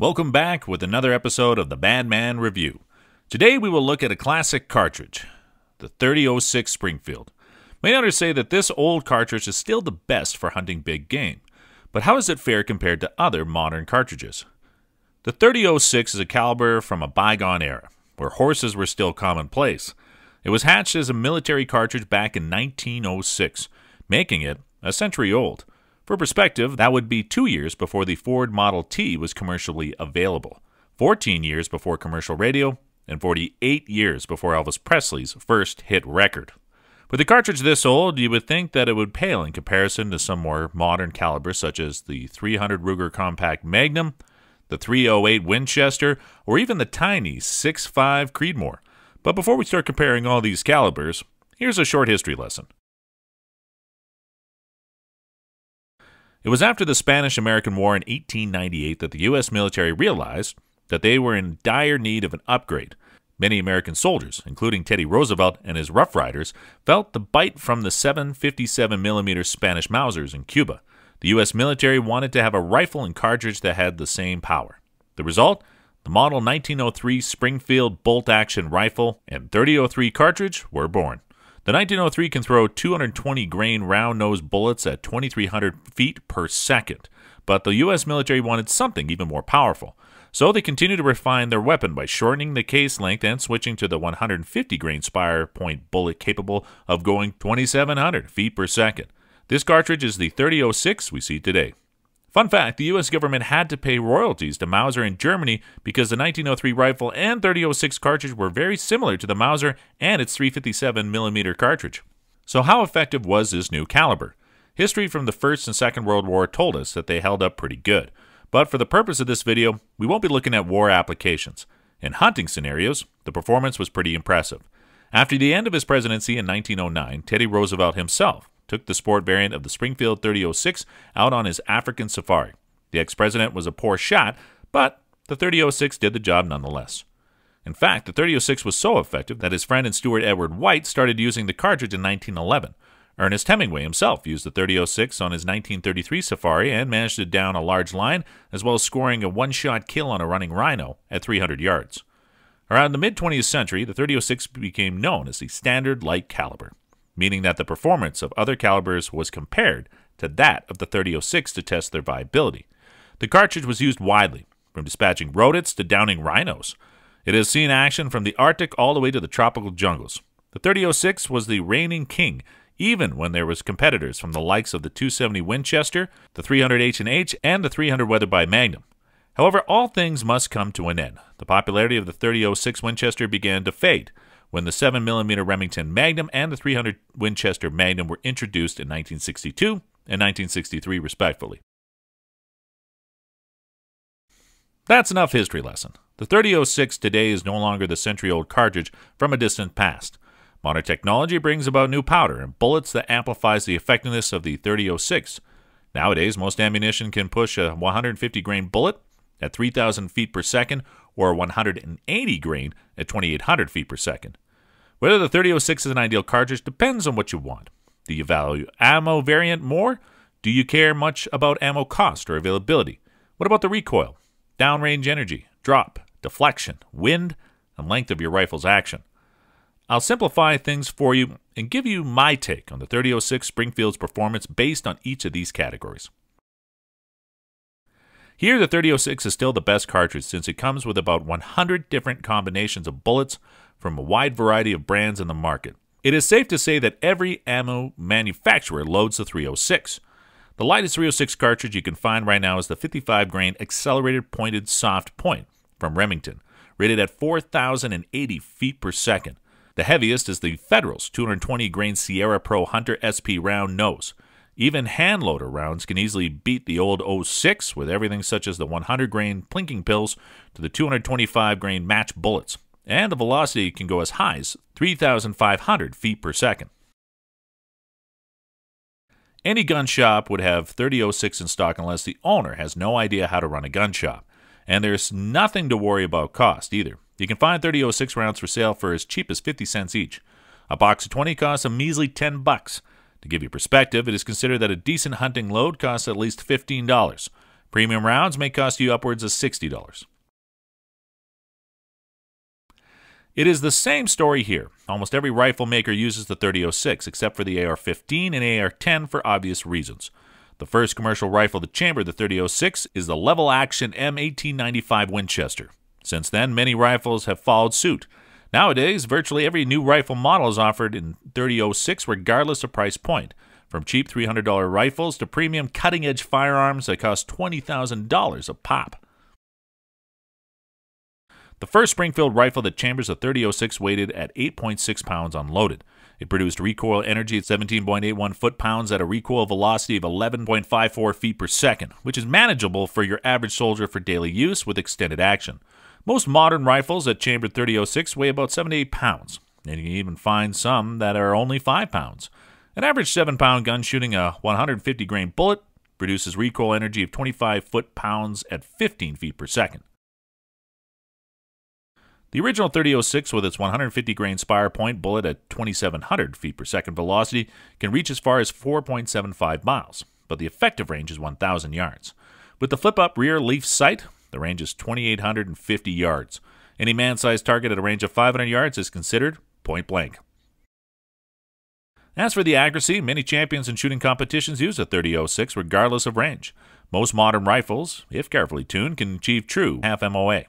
Welcome back with another episode of the MadMan Review. Today we will look at a classic cartridge, the 30-06 Springfield. My owners say that this old cartridge is still the best for hunting big game, but how does it fare compared to other modern cartridges? The 30-06 is a caliber from a bygone era, where horses were still commonplace. It was hatched as a military cartridge back in 1906, making it a century old. For perspective, that would be 2 years before the Ford Model T was commercially available, 14 years before commercial radio, and 48 years before Elvis Presley's first hit record. With a cartridge this old, you would think that it would pale in comparison to some more modern calibers such as the 300 Ruger Compact Magnum, the 308 Winchester, or even the tiny 6.5 Creedmoor. But before we start comparing all these calibers, here's a short history lesson. It was after the Spanish-American War in 1898 that the U.S. military realized that they were in dire need of an upgrade. Many American soldiers, including Teddy Roosevelt and his Rough Riders, felt the bite from the 7.57mm Spanish Mausers in Cuba. The U.S. military wanted to have a rifle and cartridge that had the same power. The result? The Model 1903 Springfield bolt-action rifle and 30-03 cartridge were born. The 1903 can throw 220-grain round-nose bullets at 2,300 feet per second, but the U.S. military wanted something even more powerful. So they continued to refine their weapon by shortening the case length and switching to the 150-grain Spire Point bullet capable of going 2,700 feet per second. This cartridge is the 30-06 we see today. Fun fact, the U.S. government had to pay royalties to Mauser in Germany because the 1903 rifle and 30-06 cartridge were very similar to the Mauser and its 357mm cartridge. So how effective was this new caliber? History from the First and Second World War told us that they held up pretty good. But for the purpose of this video, we won't be looking at war applications. In hunting scenarios, the performance was pretty impressive. After the end of his presidency in 1909, Teddy Roosevelt himself took the sport variant of the Springfield 30-06 out on his African safari. The ex-president was a poor shot, but the 30-06 did the job nonetheless. In fact, the 30-06 was so effective that his friend and steward Edward White started using the cartridge in 1911. Ernest Hemingway himself used the 30-06 on his 1933 safari and managed to down a large lion, as well as scoring a one-shot kill on a running rhino at 300 yards. Around the mid-20th century, the 30-06 became known as the standard light caliber, meaning that the performance of other calibers was compared to that of the 30-06 to test their viability. The cartridge was used widely, from dispatching rodents to downing rhinos. It has seen action from the Arctic all the way to the tropical jungles. The 30-06 was the reigning king, even when there was competitors from the likes of the 270 Winchester, the 300 H&H, and the 300 Weatherby Magnum. However, all things must come to an end. The popularity of the 30-06 Winchester began to fade when the 7mm Remington Magnum and the 300 Winchester Magnum were introduced in 1962 and 1963, respectively. That's enough history lesson. The 30-06 today is no longer the century-old cartridge from a distant past. Modern technology brings about new powder and bullets that amplifies the effectiveness of the 30-06. Nowadays, most ammunition can push a 150-grain bullet at 3,000 feet per second, or 180 grain at 2,800 feet per second. Whether the 30-06 is an ideal cartridge depends on what you want. Do you value ammo variant more? Do you care much about ammo cost or availability? What about the recoil, downrange energy, drop, deflection, wind, and length of your rifle's action? I'll simplify things for you and give you my take on the 30-06 Springfield's performance based on each of these categories. Here, the 30-06 is still the best cartridge since it comes with about 100 different combinations of bullets from a wide variety of brands in the market. It is safe to say that every ammo manufacturer loads the 30-06. The lightest 30-06 cartridge you can find right now is the 55-grain accelerated pointed soft point from Remington, rated at 4,080 feet per second. The heaviest is the Federal's 220-grain Sierra Pro Hunter SP round nose. Even hand-loader rounds can easily beat the old 06 with everything such as the 100-grain plinking pills to the 225-grain match bullets, and the velocity can go as high as 3,500 feet per second. Any gun shop would have 30-06 in stock unless the owner has no idea how to run a gun shop, and there's nothing to worry about cost either. You can find 30-06 rounds for sale for as cheap as 50 cents each. A box of 20 costs a measly 10 bucks. To give you perspective, it is considered that a decent hunting load costs at least $15. Premium rounds may cost you upwards of $60. It is the same story here. Almost every rifle maker uses the .30-06, except for the AR-15 and AR-10 for obvious reasons. The first commercial rifle to chamber the .30-06 is the level-action M1895 Winchester. Since then, many rifles have followed suit. Nowadays, virtually every new rifle model is offered in .30-06 regardless of price point, from cheap $300 rifles to premium cutting-edge firearms that cost $20,000 a pop. The first Springfield rifle that chambers a .30-06 weighed at 8.6 pounds unloaded. It produced recoil energy at 17.81 foot-pounds at a recoil velocity of 11.54 feet per second, which is manageable for your average soldier for daily use with extended action. Most modern rifles that chamber .30-06 weigh about 7 to 8 pounds, and you can even find some that are only 5 pounds. An average 7-pound gun shooting a 150-grain bullet produces recoil energy of 25 foot-pounds at 15 feet per second. The original .30-06 with its 150-grain Spire Point bullet at 2,700 feet per second velocity can reach as far as 4.75 miles, but the effective range is 1,000 yards. With the flip-up rear leaf sight, the range is 2,850 yards. Any man-sized target at a range of 500 yards is considered point-blank. As for the accuracy, many champions in shooting competitions use a .30-06 regardless of range. Most modern rifles, if carefully tuned, can achieve true half MOA.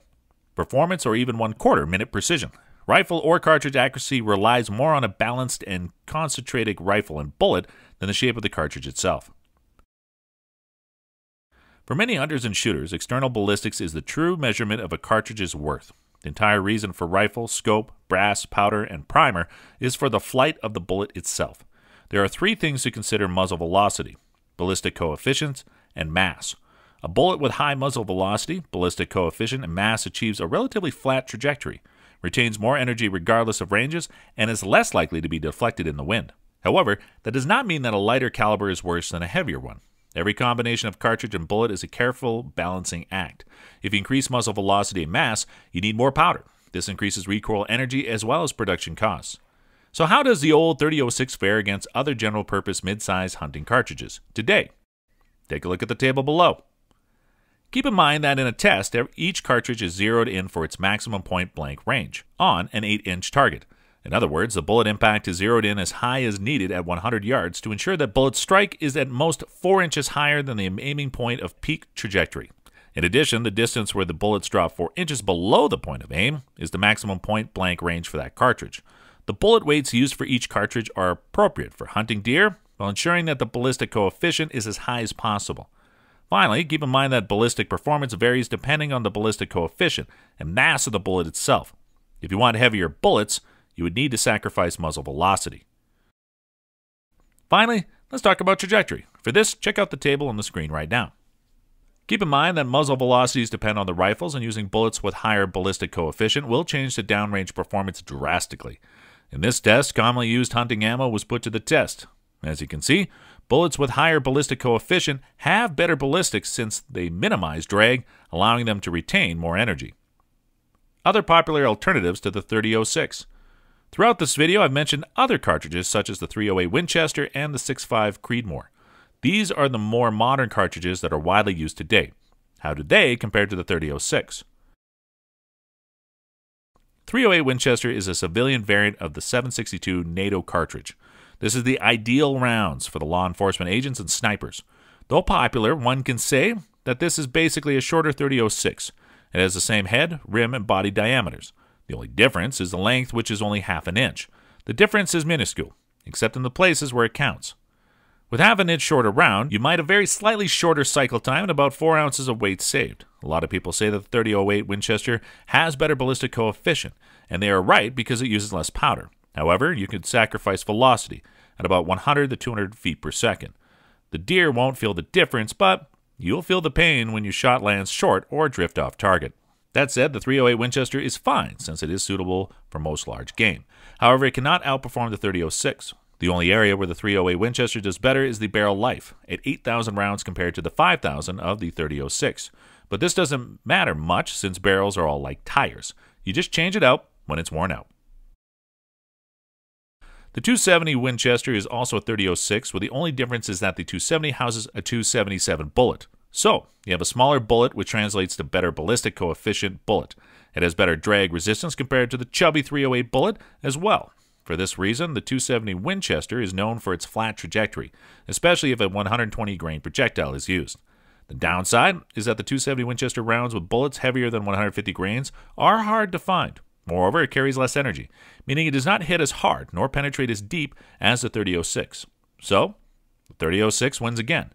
Performance or even 1/4-minute precision. Rifle or cartridge accuracy relies more on a balanced and concentrated rifle and bullet than the shape of the cartridge itself. For many hunters and shooters, external ballistics is the true measurement of a cartridge's worth. The entire reason for rifle, scope, brass, powder, and primer is for the flight of the bullet itself. There are three things to consider: muzzle velocity, ballistic coefficients, and mass. A bullet with high muzzle velocity, ballistic coefficient, and mass achieves a relatively flat trajectory, retains more energy regardless of ranges, and is less likely to be deflected in the wind. However, that does not mean that a lighter caliber is worse than a heavier one. Every combination of cartridge and bullet is a careful balancing act. If you increase muzzle velocity and mass, you need more powder. This increases recoil energy as well as production costs. So how does the old .30-06 fare against other general-purpose mid-size hunting cartridges today? Take a look at the table below. Keep in mind that in a test, each cartridge is zeroed in for its maximum point-blank range on an 8-inch target. In other words, the bullet impact is zeroed in as high as needed at 100 yards to ensure that bullet strike is at most 4 inches higher than the aiming point of peak trajectory. In addition, the distance where the bullets drop 4 inches below the point of aim is the maximum point-blank range for that cartridge. The bullet weights used for each cartridge are appropriate for hunting deer while ensuring that the ballistic coefficient is as high as possible. Finally, keep in mind that ballistic performance varies depending on the ballistic coefficient and mass of the bullet itself. If you want heavier bullets, you would need to sacrifice muzzle velocity. Finally, let's talk about trajectory. For this, check out the table on the screen right now. Keep in mind that muzzle velocities depend on the rifles, and using bullets with higher ballistic coefficient will change the downrange performance drastically. In this test, commonly used hunting ammo was put to the test. As you can see, bullets with higher ballistic coefficient have better ballistics since they minimize drag, allowing them to retain more energy. Other popular alternatives to the .30-06. Throughout this video, I've mentioned other cartridges such as the .308 Winchester and the .65 Creedmoor. These are the more modern cartridges that are widely used today. How do they compare to the .30-06? .308 Winchester is a civilian variant of the .762 NATO cartridge. This is the ideal rounds for the law enforcement agents and snipers. Though popular, one can say that this is basically a shorter .30-06. It has the same head, rim, and body diameters. The only difference is the length, which is only half an inch. The difference is minuscule, except in the places where it counts. With half an inch shorter round, you might have very slightly shorter cycle time and about 4 ounces of weight saved. A lot of people say that the .30-08 Winchester has better ballistic coefficient, and they are right because it uses less powder. However, you could sacrifice velocity at about 100 to 200 feet per second. The deer won't feel the difference, but you'll feel the pain when your shot lands short or drift off target. That said, the .308 Winchester is fine since it is suitable for most large game. However, it cannot outperform the .30-06. The only area where the .308 Winchester does better is the barrel life, at 8,000 rounds compared to the 5,000 of the .30-06. But this doesn't matter much since barrels are all like tires. You just change it out when it's worn out. The .270 Winchester is also a .30-06, with the only difference is that the .270 houses a .277 bullet. So, you have a smaller bullet, which translates to better ballistic coefficient bullet. It has better drag resistance compared to the chubby .308 bullet as well. For this reason, the .270 Winchester is known for its flat trajectory, especially if a 120-grain projectile is used. The downside is that the .270 Winchester rounds with bullets heavier than 150 grains are hard to find. Moreover, it carries less energy, meaning it does not hit as hard nor penetrate as deep as the .30-06. So, the .30-06 wins again.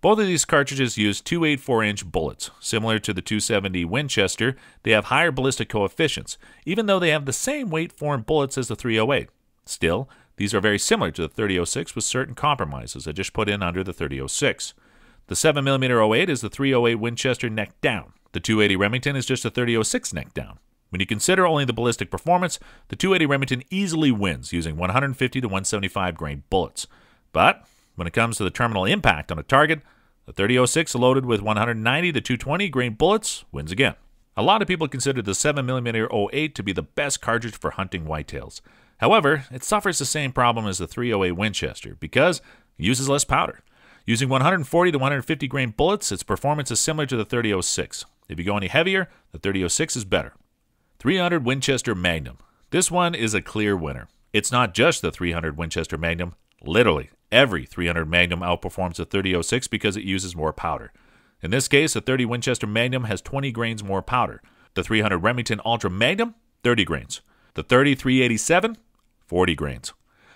Both of these cartridges use 2.84-inch bullets. Similar to the .270 Winchester, they have higher ballistic coefficients, even though they have the same weight form bullets as the .308. Still, these are very similar to the .30-06 with certain compromises I just put in under the .30-06. The 7mm 08 is the .308 Winchester neck down. The .280 Remington is just a .30-06 neck down. When you consider only the ballistic performance, the .280 Remington easily wins using 150 to 175 grain bullets. But when it comes to the terminal impact on a target, the .30-06 loaded with 190 to 220 grain bullets wins again. A lot of people consider the 7mm 08 to be the best cartridge for hunting whitetails. However, it suffers the same problem as the .308 Winchester because it uses less powder. Using 140 to 150 grain bullets, its performance is similar to the .30-06. If you go any heavier, the .30-06 is better. 300 Winchester Magnum. This one is a clear winner. It's not just the 300 Winchester Magnum. Literally, every 300 Magnum outperforms the .30-06 because it uses more powder. In this case, the .30 Winchester Magnum has 20 grains more powder. The 300 Remington Ultra Magnum, 30 grains. The .30 387, 40 grains.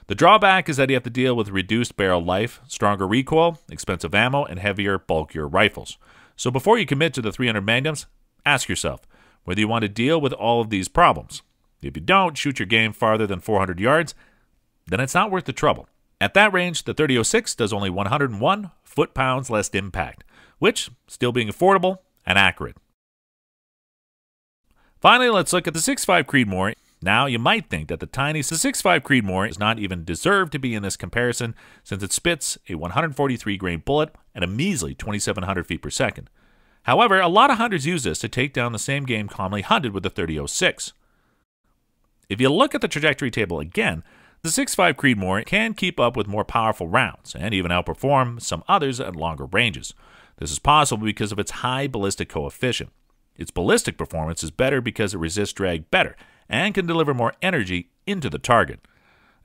The drawback is that you have to deal with reduced barrel life, stronger recoil, expensive ammo, and heavier, bulkier rifles. So before you commit to the 300 Magnums, ask yourself whether you want to deal with all of these problems. If you don't shoot your game farther than 400 yards, then it's not worth the trouble. At that range, the .30-06 does only 101 foot-pounds less impact, which, still being affordable and accurate. Finally, let's look at the 6.5 Creedmoor. Now, you might think that the tiny 6.5 Creedmoor is not even deserved to be in this comparison since it spits a 143-grain bullet at a measly 2,700 feet per second. However, a lot of hunters use this to take down the same game commonly hunted with the .30-06. If you look at the trajectory table again, the 6.5 Creedmoor can keep up with more powerful rounds and even outperform some others at longer ranges. This is possible because of its high ballistic coefficient. Its ballistic performance is better because it resists drag better and can deliver more energy into the target.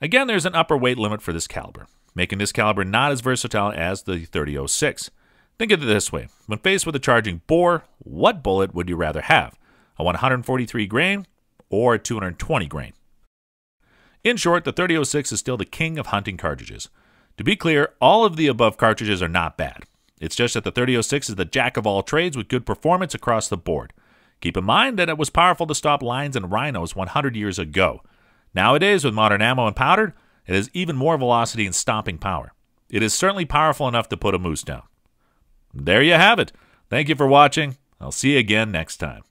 Again, there's an upper weight limit for this caliber, making this caliber not as versatile as the .30-06. Think of it this way. When faced with a charging boar, what bullet would you rather have? A 143 grain or a 220 grain? In short, the .30-06 is still the king of hunting cartridges. To be clear, all of the above cartridges are not bad. It's just that the .30-06 is the jack of all trades with good performance across the board. Keep in mind that it was powerful to stop lions and rhinos 100 years ago. Nowadays, with modern ammo and powder, it has even more velocity and stopping power. It is certainly powerful enough to put a moose down. There you have it. Thank you for watching. I'll see you again next time.